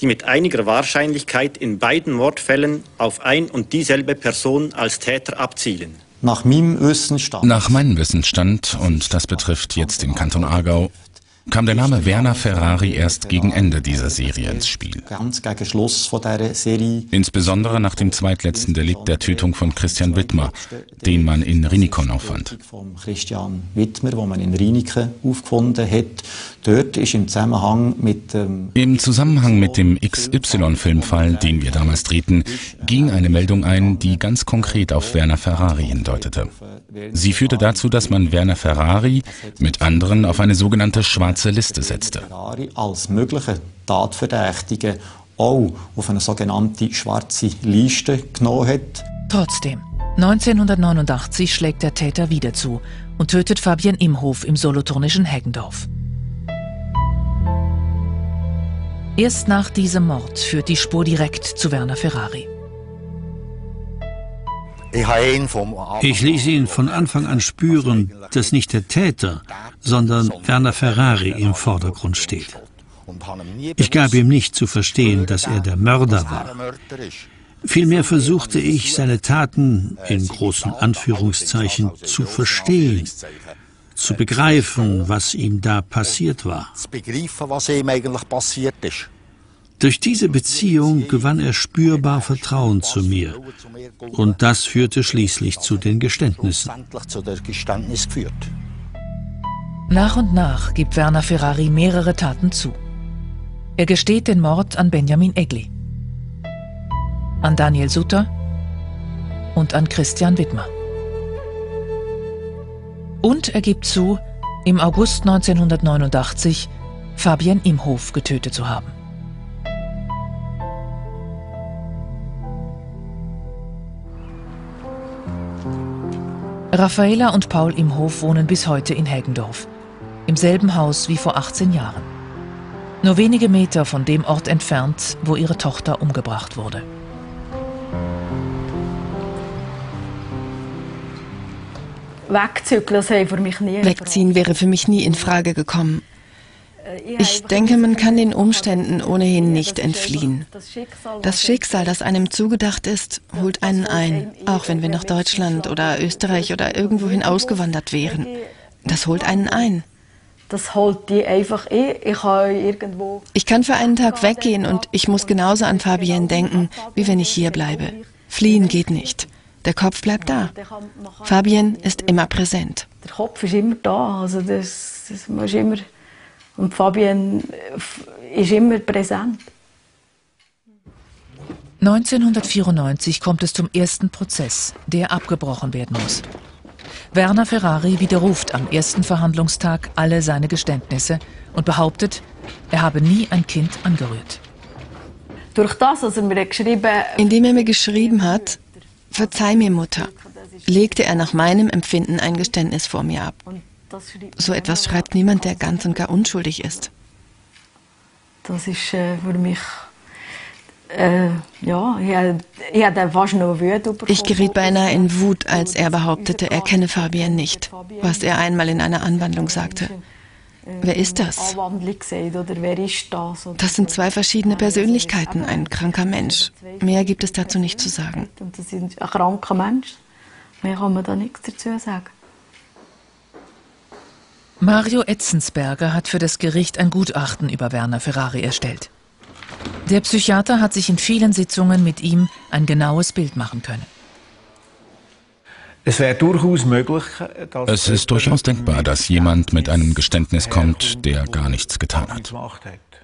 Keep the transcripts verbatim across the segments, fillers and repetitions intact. die mit einiger Wahrscheinlichkeit in beiden Mordfällen auf ein und dieselbe Person als Täter abzielen. Nach meinem Wissensstand, Nach meinem Wissensstand, und das betrifft jetzt den Kanton Aargau, kam der Name Werner Ferrari erst gegen Ende dieser Serie ins Spiel. Insbesondere nach dem zweitletzten Delikt der Tötung von Christian Wittmer, den man in Rinikon auffand. Christian Wittmer, wo man in Rinikon aufgefunden hat, dort ist im Zusammenhang mit dem Im Zusammenhang mit dem X Y-Filmfall, den wir damals drehten, ging eine Meldung ein, die ganz konkret auf Werner Ferrari hindeutete. Sie führte dazu, dass man Werner Ferrari mit anderen auf eine sogenannte schwarze Liste setzte. Als mögliche Tatverdächtige auch auf eine sogenannte schwarze Liste genommen hat. Trotzdem, neunzehnhundertneunundachtzig schlägt der Täter wieder zu und tötet Fabienne Imhof im solothurnischen Hägendorf. Erst nach diesem Mord führt die Spur direkt zu Werner Ferrari. Ich ließ ihn von Anfang an spüren, dass nicht der Täter, sondern Werner Ferrari im Vordergrund steht. Ich gab ihm nicht zu verstehen, dass er der Mörder war. Vielmehr versuchte ich, seine Taten, in großen Anführungszeichen, zu verstehen, zu begreifen, was ihm da passiert war. Durch diese Beziehung gewann er spürbar Vertrauen zu mir. Und das führte schließlich zu den Geständnissen. Nach und nach gibt Werner Ferrari mehrere Taten zu. Er gesteht den Mord an Benjamin Egli, an Daniel Sutter und an Christian Wittmer. Und er gibt zu, im August neunzehnhundertneunundachtzig Fabienne Imhof getötet zu haben. Raffaela und Paul Imhof wohnen bis heute in Hägendorf, im selben Haus wie vor achtzehn Jahren. Nur wenige Meter von dem Ort entfernt, wo ihre Tochter umgebracht wurde. Wegziehen wäre für mich nie in Frage gekommen. Ich denke, man kann den Umständen ohnehin nicht entfliehen. Das Schicksal, das einem zugedacht ist, holt einen ein, auch wenn wir nach Deutschland oder Österreich oder irgendwohin ausgewandert wären. Das holt einen ein. Ich kann für einen Tag weggehen und ich muss genauso an Fabienne denken, wie wenn ich hier bleibe. Fliehen geht nicht. Der Kopf bleibt da. Fabienne ist immer präsent. Der Kopf ist immer da, also das, das muss immer... Und Fabienne ist immer präsent. neunzehnhundertvierundneunzig kommt es zum ersten Prozess, der abgebrochen werden muss. Werner Ferrari widerruft am ersten Verhandlungstag alle seine Geständnisse und behauptet, er habe nie ein Kind angerührt. Durch das, was er mir geschrieben hat, indem er mir geschrieben hat, verzeih mir Mutter, legte er nach meinem Empfinden ein Geständnis vor mir ab. So etwas schreibt niemand, der ganz und gar unschuldig ist. Das ist äh, für mich... Äh, ja, ich hatte fast noch Wut bekommen. Ich geriet beinahe in Wut, als er behauptete, er kenne Fabienne nicht, was er einmal in einer Anwandlung sagte. Wer ist das? Das sind zwei verschiedene Persönlichkeiten, ein kranker Mensch. Mehr gibt es dazu nicht zu sagen. Das ist ein kranker Mensch. Mehr kann man da nichts dazu sagen. Mario Etzensberger hat für das Gericht ein Gutachten über Werner Ferrari erstellt. Der Psychiater hat sich in vielen Sitzungen mit ihm ein genaues Bild machen können. Es wäre durchaus möglich, dass es ist durchaus denkbar, dass jemand mit einem Geständnis kommt, der gar nichts getan hat.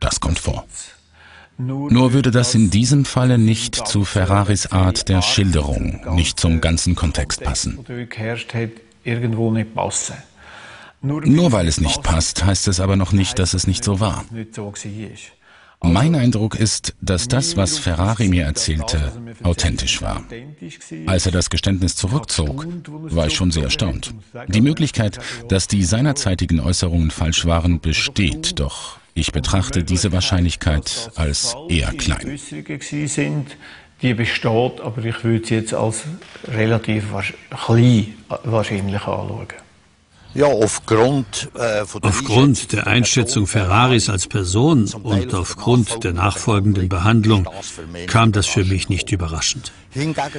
Das kommt vor. Nur würde das in diesem Falle nicht zu Ferraris Art der Schilderung, nicht zum ganzen Kontext passen. Irgendwo nicht passen. Nur weil es nicht passt, heißt es aber noch nicht, dass es nicht so war. Mein Eindruck ist, dass das, was Ferrari mir erzählte, authentisch war. Als er das Geständnis zurückzog, war ich schon sehr erstaunt. Die Möglichkeit, dass die seinerzeitigen Äußerungen falsch waren, besteht, doch ich betrachte diese Wahrscheinlichkeit als eher klein. Die besteht, aber ich würde sie jetzt als relativ klein wahrscheinlich anschauen. Ja, aufgrund, äh, von der aufgrund der Einschätzung Ferraris als Person und aufgrund der nachfolgenden Behandlung kam das für mich nicht überraschend.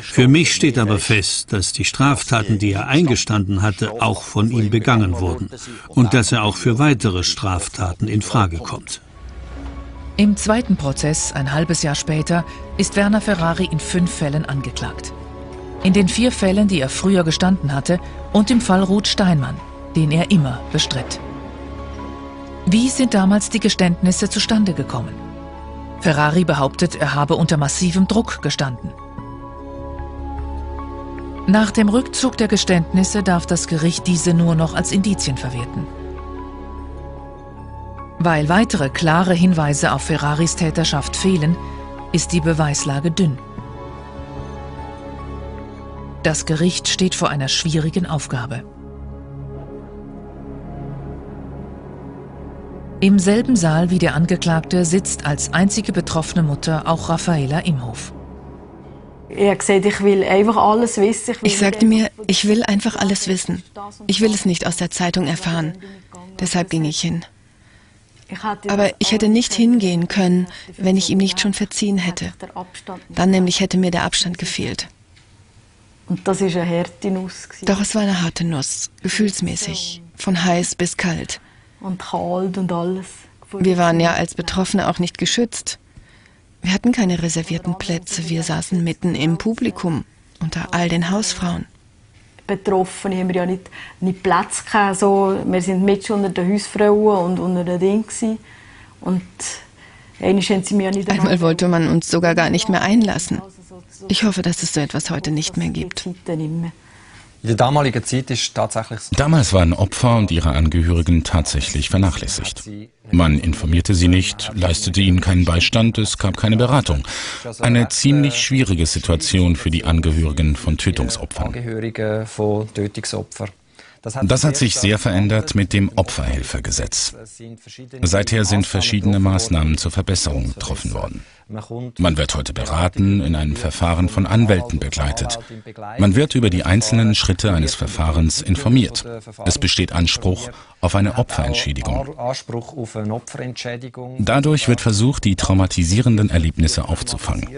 Für mich steht aber fest, dass die Straftaten, die er eingestanden hatte, auch von ihm begangen wurden und dass er auch für weitere Straftaten in Frage kommt. Im zweiten Prozess, ein halbes Jahr später, ist Werner Ferrari in fünf Fällen angeklagt. In den vier Fällen, die er früher gestanden hatte, und im Fall Ruth Steinmann, den er immer bestritt. Wie sind damals die Geständnisse zustande gekommen? Ferrari behauptet, er habe unter massivem Druck gestanden. Nach dem Rückzug der Geständnisse darf das Gericht diese nur noch als Indizien verwerten. Weil weitere klare Hinweise auf Ferraris Täterschaft fehlen, ist die Beweislage dünn. Das Gericht steht vor einer schwierigen Aufgabe. Im selben Saal wie der Angeklagte sitzt als einzige betroffene Mutter auch Raffaela Imhof. Ich sagte mir, ich will einfach alles wissen. Ich will es nicht aus der Zeitung erfahren. Deshalb ging ich hin. Aber ich hätte nicht hingehen können, wenn ich ihm nicht schon verziehen hätte. Dann nämlich hätte mir der Abstand gefehlt. Und das ist eine harte Nuss. Doch es war eine harte Nuss, gefühlsmäßig, von heiß bis kalt. Und kalt und alles. Wir waren ja als Betroffene auch nicht geschützt. Wir hatten keine reservierten Plätze, wir saßen mitten im Publikum, unter all den Hausfrauen. Betroffene haben wir ja nicht, nicht Platz gehabt, so. Wir sind mit unter den Hausfrauen und unter den Ding gewesen. Und einmal wollte man uns sogar gar nicht mehr einlassen. Ich hoffe, dass es so etwas heute nicht mehr gibt. In der damaligen Zeit ist tatsächlich so. Damals waren Opfer und ihre Angehörigen tatsächlich vernachlässigt. Man informierte sie nicht, leistete ihnen keinen Beistand, es gab keine Beratung. Eine ziemlich schwierige Situation für die Angehörigen von Tötungsopfern. Das hat sich sehr verändert mit dem Opferhelfergesetz. Seither sind verschiedene Maßnahmen zur Verbesserung getroffen worden. Man wird heute beraten, in einem Verfahren von Anwälten begleitet. Man wird über die einzelnen Schritte eines Verfahrens informiert. Es besteht Anspruch auf eine Opferentschädigung. Dadurch wird versucht, die traumatisierenden Erlebnisse aufzufangen.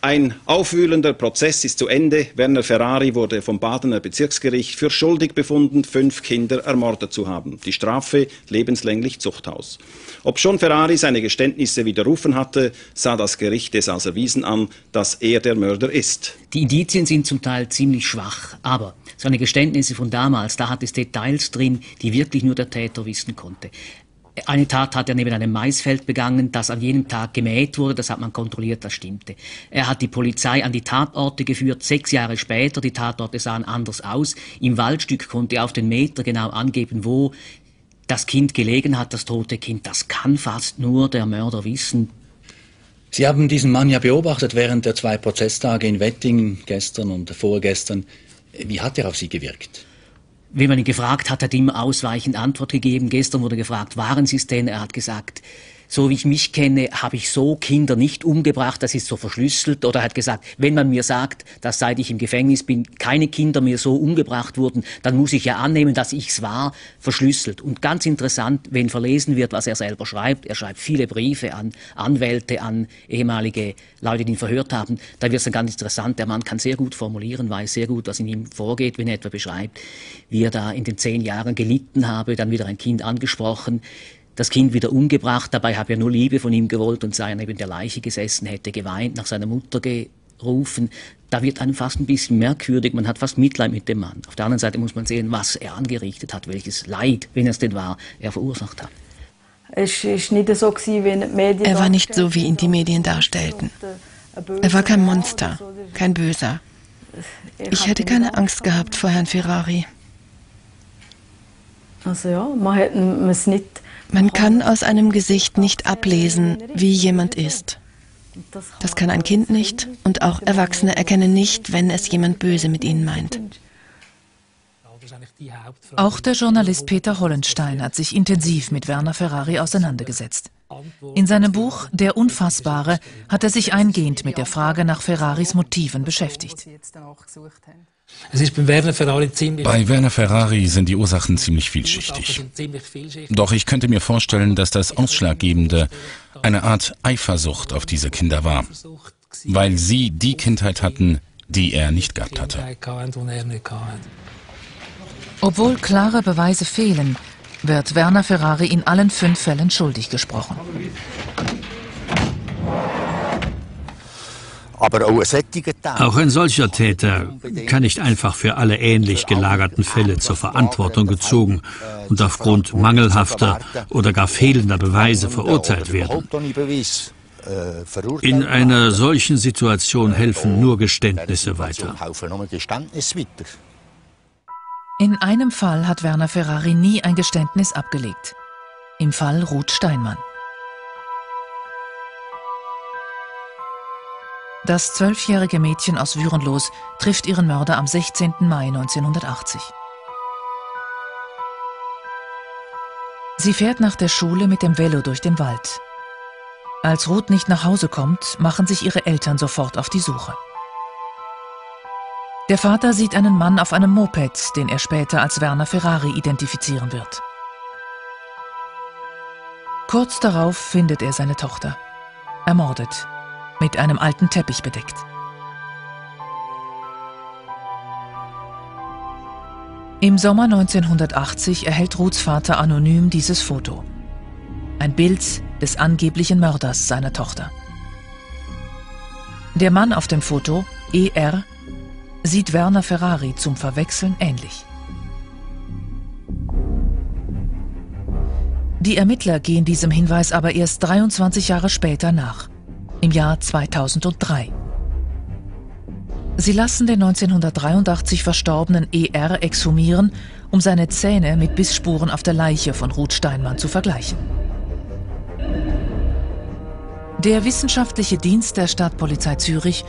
Ein aufwühlender Prozess ist zu Ende. Werner Ferrari wurde vom Badener Bezirksgericht für schuldig befunden, fünf Kinder ermordet zu haben. Die Strafe lebenslänglich Zuchthaus. Obschon Ferrari seine Geständnisse widerrufen hatte, sah das Gericht es als erwiesen an, dass er der Mörder ist. Die Indizien sind zum Teil ziemlich schwach, aber seine Geständnisse von damals, da hat es Details drin, die wirklich nur der Täter wissen konnte. Eine Tat hat er neben einem Maisfeld begangen, das an jenem Tag gemäht wurde, das hat man kontrolliert, das stimmte. Er hat die Polizei an die Tatorte geführt, sechs Jahre später, die Tatorte sahen anders aus. Im Waldstück konnte er auf den Meter genau angeben, wo das Kind gelegen hat, das tote Kind. Das kann fast nur der Mörder wissen. Sie haben diesen Mann ja beobachtet während der zwei Prozesstage in Wettingen, gestern und vorgestern. Wie hat er auf Sie gewirkt? Wenn man ihn gefragt hat, hat er immer ausweichend Antwort gegeben. Gestern wurde gefragt, waren Sie es denn? Er hat gesagt, so wie ich mich kenne, habe ich so Kinder nicht umgebracht, das ist so verschlüsselt. Oder er hat gesagt, wenn man mir sagt, dass seit ich im Gefängnis bin, keine Kinder mehr so umgebracht wurden, dann muss ich ja annehmen, dass ich es war, verschlüsselt. Und ganz interessant, wenn verlesen wird, was er selber schreibt, er schreibt viele Briefe an Anwälte, an ehemalige Leute, die ihn verhört haben, da wird es dann ganz interessant. Der Mann kann sehr gut formulieren, weiß sehr gut, was in ihm vorgeht, wenn er etwa beschreibt, wie er da in den zehn Jahren gelitten habe, dann wieder ein Kind angesprochen, das Kind wieder umgebracht, dabei habe er nur Liebe von ihm gewollt und sei neben der Leiche gesessen, hätte geweint, nach seiner Mutter gerufen. Da wird einem fast ein bisschen merkwürdig, man hat fast Mitleid mit dem Mann. Auf der anderen Seite muss man sehen, was er angerichtet hat, welches Leid, wenn es denn war, er verursacht hat. Er war nicht so, wie ihn die Medien darstellten. Er war kein Monster, kein Böser. Ich hätte keine Angst gehabt vor Herrn Ferrari. Also ja, man hätte es nicht... Man kann aus einem Gesicht nicht ablesen, wie jemand ist. Das kann ein Kind nicht und auch Erwachsene erkennen nicht, wenn es jemand böse mit ihnen meint. Auch der Journalist Peter Hollenstein hat sich intensiv mit Werner Ferrari auseinandergesetzt. In seinem Buch »Der Unfassbare« hat er sich eingehend mit der Frage nach Ferraris Motiven beschäftigt. Es ist bei Werner Ferrari ziemlich Bei Werner Ferrari sind die Ursachen ziemlich vielschichtig. Doch ich könnte mir vorstellen, dass das Ausschlaggebende eine Art Eifersucht auf diese Kinder war, weil sie die Kindheit hatten, die er nicht gehabt hatte. Obwohl klare Beweise fehlen, wird Werner Ferrari in allen fünf Fällen schuldig gesprochen. Auch ein solcher Täter kann nicht einfach für alle ähnlich gelagerten Fälle zur Verantwortung gezogen und aufgrund mangelhafter oder gar fehlender Beweise verurteilt werden. In einer solchen Situation helfen nur Geständnisse weiter. In einem Fall hat Werner Ferrari nie ein Geständnis abgelegt. Im Fall Ruth Steinmann. Das zwölfjährige Mädchen aus Würenlos trifft ihren Mörder am sechzehnten Mai neunzehnhundertachtzig. Sie fährt nach der Schule mit dem Velo durch den Wald. Als Ruth nicht nach Hause kommt, machen sich ihre Eltern sofort auf die Suche. Der Vater sieht einen Mann auf einem Moped, den er später als Werner Ferrari identifizieren wird. Kurz darauf findet er seine Tochter, ermordet, mit einem alten Teppich bedeckt. Im Sommer neunzehnhundertachtzig erhält Ruths Vater anonym dieses Foto. Ein Bild des angeblichen Mörders seiner Tochter. Der Mann auf dem Foto, E R, sieht Werner Ferrari zum Verwechseln ähnlich. Die Ermittler gehen diesem Hinweis aber erst dreiundzwanzig Jahre später nach, im Jahr zweitausenddrei. Sie lassen den neunzehnhundertdreiundachtzig verstorbenen E R exhumieren, um seine Zähne mit Bissspuren auf der Leiche von Ruth Steinmann zu vergleichen. Der wissenschaftliche Dienst der Stadtpolizei Zürich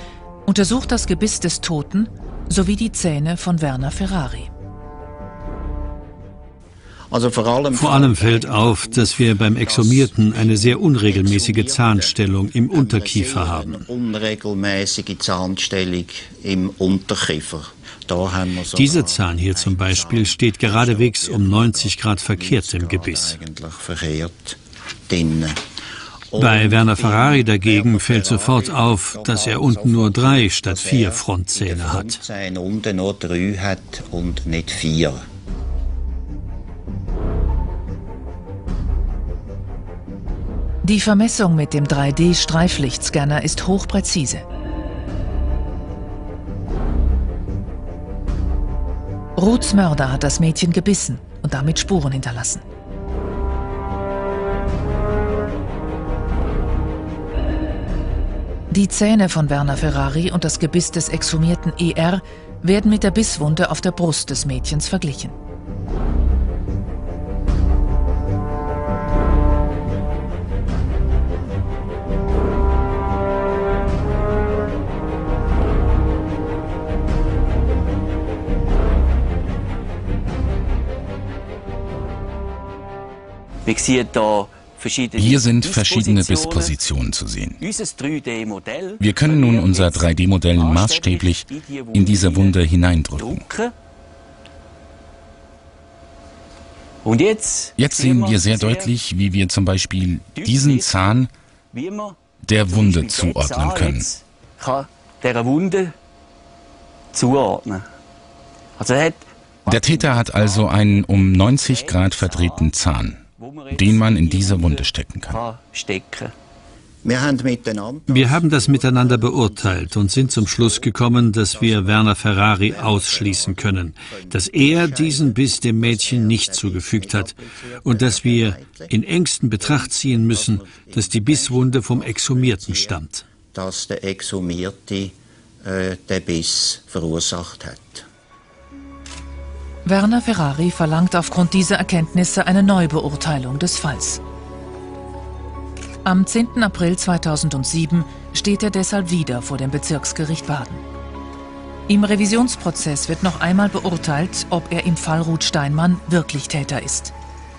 untersucht das Gebiss des Toten sowie die Zähne von Werner Ferrari. Also vor allem, vor allem fällt auf, dass wir beim Exhumierten eine sehr unregelmäßige Zahnstellung im Unterkiefer haben. Unregelmäßige Zahnstellung im Unterkiefer. Da haben wir so Dieser Zahn hier zum Beispiel steht geradewegs um neunzig Grad verkehrt im Gebiss. Verkehrt drinnen. Bei Werner Ferrari dagegen fällt sofort auf, dass er unten nur drei statt vier Frontzähne hat. Unten nur drei hat und nicht vier. Die Vermessung mit dem drei D-Streiflichtscanner ist hochpräzise. Ruths Mörder hat das Mädchen gebissen und damit Spuren hinterlassen. Die Zähne von Werner Ferrari und das Gebiss des exhumierten E R werden mit der Bisswunde auf der Brust des Mädchens verglichen. Man sieht hier Hier sind verschiedene Bisspositionen zu sehen. Wir können nun unser drei D-Modell maßstäblich in diese Wunde hineindrücken. Jetzt sehen wir sehr deutlich, wie wir zum Beispiel diesen Zahn der Wunde zuordnen können. Der Täter hat also einen um neunzig Grad verdrehten Zahn, den man in diese Wunde stecken kann. Wir haben das miteinander beurteilt und sind zum Schluss gekommen, dass wir Werner Ferrari ausschließen können, dass er diesen Biss dem Mädchen nicht zugefügt hat und dass wir in engsten Betracht ziehen müssen, dass die Bisswunde vom Exhumierten stammt. Dass der Exhumierte äh, den Biss verursacht hat. Werner Ferrari verlangt aufgrund dieser Erkenntnisse eine Neubeurteilung des Falls. Am zehnten April zweitausendsieben steht er deshalb wieder vor dem Bezirksgericht Baden. Im Revisionsprozess wird noch einmal beurteilt, ob er im Fall Ruth Steinmann wirklich Täter ist.